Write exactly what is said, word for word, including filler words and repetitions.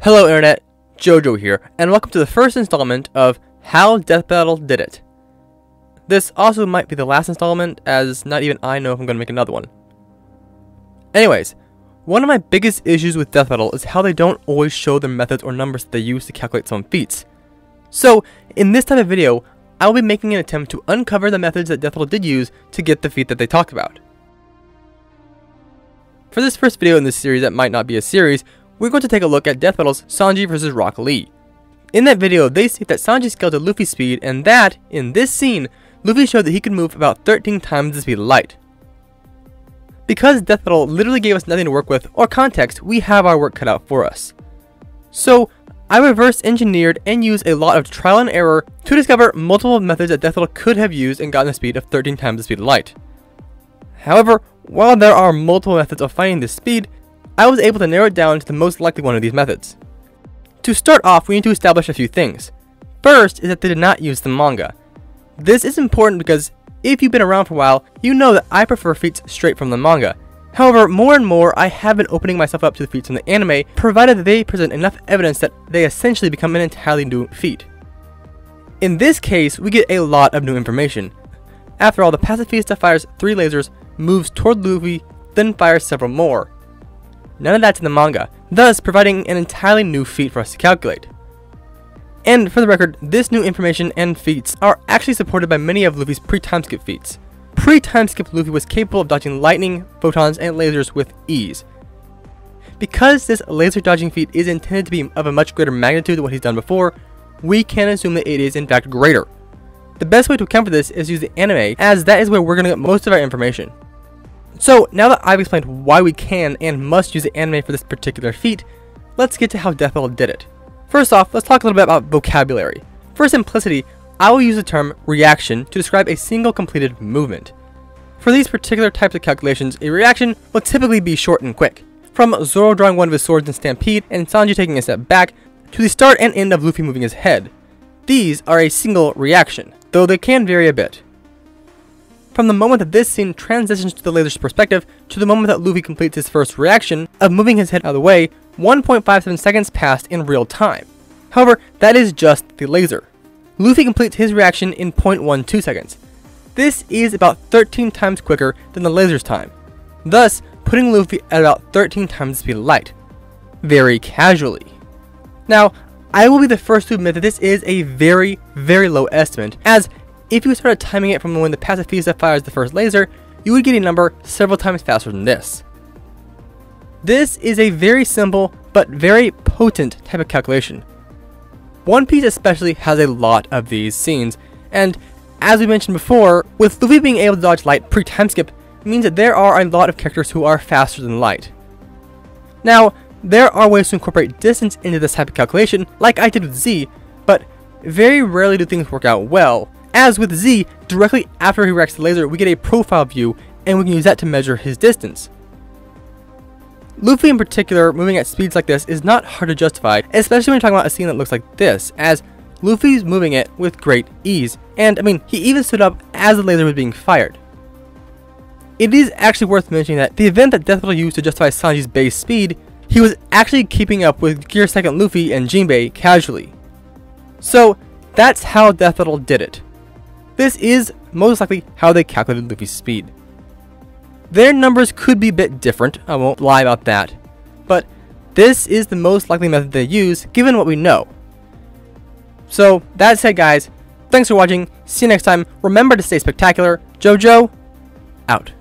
Hello Internet, JoJo here, and welcome to the first installment of How Death Battle Did It. This also might be the last installment, as not even I know if I'm going to make another one. Anyways, one of my biggest issues with Death Battle is how they don't always show their methods or numbers that they use to calculate some feats. So, in this type of video, I will be making an attempt to uncover the methods that Death Battle did use to get the feat that they talked about. For this first video in this series that might not be a series, we're going to take a look at Death Battle's Sanji versus. Rock Lee. In that video, they state that Sanji scaled to Luffy's speed and that, in this scene, Luffy showed that he could move about thirteen times the speed of light. Because Death Battle literally gave us nothing to work with or context, we have our work cut out for us. So, I reverse engineered and used a lot of trial and error to discover multiple methods that Death Battle could have used and gotten a speed of thirteen times the speed of light. However, while there are multiple methods of finding this speed, I was able to narrow it down to the most likely one of these methods. To start off, we need to establish a few things. First is that they did not use the manga. This is important because if you've been around for a while, you know that I prefer feats straight from the manga. However, more and more I have been opening myself up to the feats in the anime, provided that they present enough evidence that they essentially become an entirely new feat. In this case, we get a lot of new information. After all, the Pacifista fires three lasers, moves toward Luffy, then fires several more. None of that's in the manga, thus providing an entirely new feat for us to calculate. And for the record, this new information and feats are actually supported by many of Luffy's pre-timeskip feats. Pre-timeskip Luffy was capable of dodging lightning, photons, and lasers with ease. Because this laser dodging feat is intended to be of a much greater magnitude than what he's done before, we can assume that it is in fact greater. The best way to account for this is to use the anime, as that is where we're going to get most of our information. So, now that I've explained why we can and must use the anime for this particular feat, let's get to how Death Battle did it. First off, let's talk a little bit about vocabulary. For simplicity, I will use the term reaction to describe a single completed movement. For these particular types of calculations, a reaction will typically be short and quick. From Zoro drawing one of his swords in Stampede and Sanji taking a step back, to the start and end of Luffy moving his head. These are a single reaction, though they can vary a bit. From the moment that this scene transitions to the laser's perspective, to the moment that Luffy completes his first reaction of moving his head out of the way, one point five seven seconds passed in real time. However, that is just the laser. Luffy completes his reaction in zero point one two seconds. This is about thirteen times quicker than the laser's time, thus putting Luffy at about thirteen times the speed of light. Very casually. Now, I will be the first to admit that this is a very, very low estimate, as if you started timing it from when the Pacifista fires the first laser, you would get a number several times faster than this. This is a very simple, but very potent type of calculation. One Piece especially has a lot of these scenes, and as we mentioned before, with Luffy being able to dodge light pre-timeskip means that there are a lot of characters who are faster than light. Now, there are ways to incorporate distance into this type of calculation, like I did with Z, but very rarely do things work out well. As with Z, directly after he wrecks the laser, we get a profile view, and we can use that to measure his distance. Luffy in particular, moving at speeds like this is not hard to justify, especially when you're talking about a scene that looks like this, as Luffy's moving it with great ease, and I mean, he even stood up as the laser was being fired. It is actually worth mentioning that the event that Death Battle used to justify Sanji's base speed, he was actually keeping up with Gear Second Luffy and Jinbei casually. So, that's how Death Battle did it. This is most likely how they calculated Luffy's speed. Their numbers could be a bit different, I won't lie about that, but this is the most likely method they use given what we know. So that said guys, thanks for watching, see you next time, remember to stay spectacular, JoJo, out.